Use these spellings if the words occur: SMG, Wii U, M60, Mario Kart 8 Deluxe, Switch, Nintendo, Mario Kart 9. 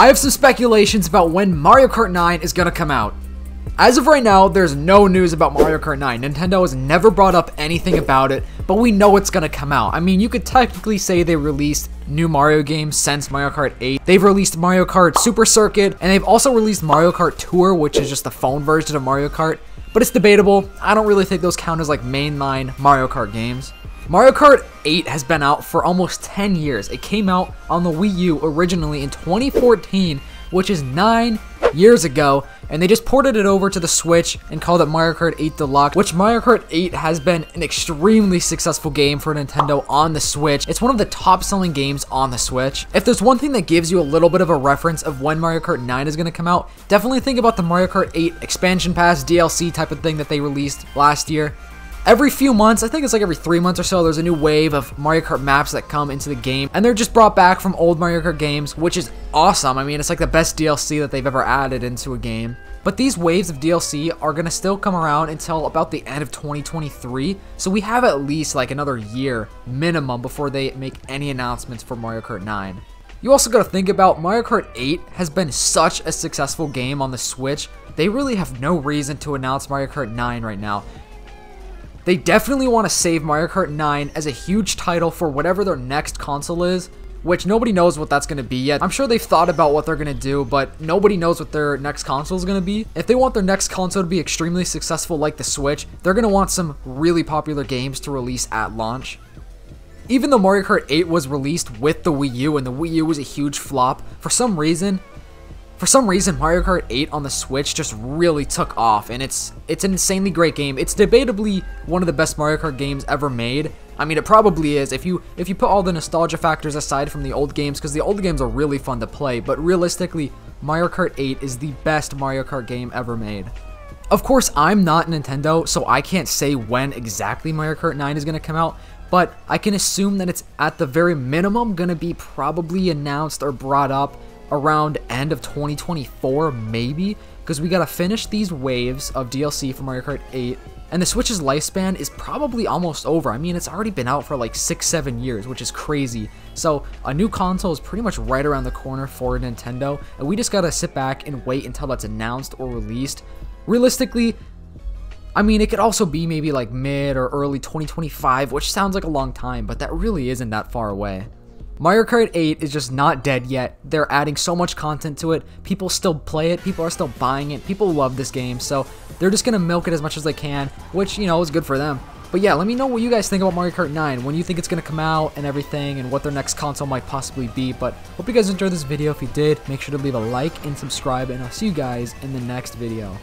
I have some speculations about when Mario Kart 9 is gonna come out. As of right now, there's no news about Mario Kart 9. Nintendo has never brought up anything about it, but we know it's gonna come out. I mean, you could technically say they released new Mario games since Mario Kart 8. They've released Mario Kart Super Circuit, and they've also released Mario Kart Tour, which is just the phone version of Mario Kart, but it's debatable. I don't really think those count as like mainline Mario Kart games. Mario Kart 8 has been out for almost 10 years. It came out on the Wii U originally in 2014, which is 9 years ago, and they just ported it over to the Switch and called it Mario Kart 8 Deluxe, which Mario Kart 8 has been an extremely successful game for Nintendo on the Switch. It's one of the top-selling games on the Switch. If there's one thing that gives you a little bit of a reference of when Mario Kart 9 is going to come out, definitely think about the Mario Kart 8 expansion pass, DLC type of thing that they released last year. Every few months, I think it's like every 3 months or so, there's a new wave of Mario Kart maps that come into the game, and they're just brought back from old Mario Kart games, which is awesome. I mean, it's like the best DLC that they've ever added into a game. But these waves of DLC are going to still come around until about the end of 2023, so we have at least like another year minimum before they make any announcements for Mario Kart 9. You also got to think about Mario Kart 8 has been such a successful game on the Switch, they really have no reason to announce Mario Kart 9 right now. They definitely want to save Mario Kart 9 as a huge title for whatever their next console is, which nobody knows what that's going to be yet. I'm sure they've thought about what they're going to do, but nobody knows what their next console is going to be. If they want their next console to be extremely successful like the Switch, they're going to want some really popular games to release at launch. Even though Mario Kart 8 was released with the Wii U and the Wii U was a huge flop, for some reason, Mario Kart 8 on the Switch just really took off, and it's an insanely great game. It's debatably one of the best Mario Kart games ever made. I mean, it probably is if you put all the nostalgia factors aside from the old games, because the old games are really fun to play, but realistically, Mario Kart 8 is the best Mario Kart game ever made. Of course, I'm not Nintendo, so I can't say when exactly Mario Kart 9 is going to come out, but I can assume that it's at the very minimum going to be probably announced or brought up around end of 2024 maybe, because we gotta finish these waves of DLC for Mario Kart 8, and the Switch's lifespan is probably almost over. I mean, it's already been out for like 6-7 years, which is crazy, so a new console is pretty much right around the corner for Nintendo, and we just gotta sit back and wait until that's announced or released. Realistically, I mean, it could also be maybe like mid or early 2025, which sounds like a long time, but that really isn't that far away. Mario Kart 8 is just not dead yet. They're adding so much content to it. People still play it. People are still buying it. People love this game. So they're just going to milk it as much as they can, which, you know, is good for them. But yeah, let me know what you guys think about Mario Kart 9, when you think it's going to come out and everything, and what their next console might possibly be. But hope you guys enjoyed this video. If you did, make sure to leave a like and subscribe, and I'll see you guys in the next video.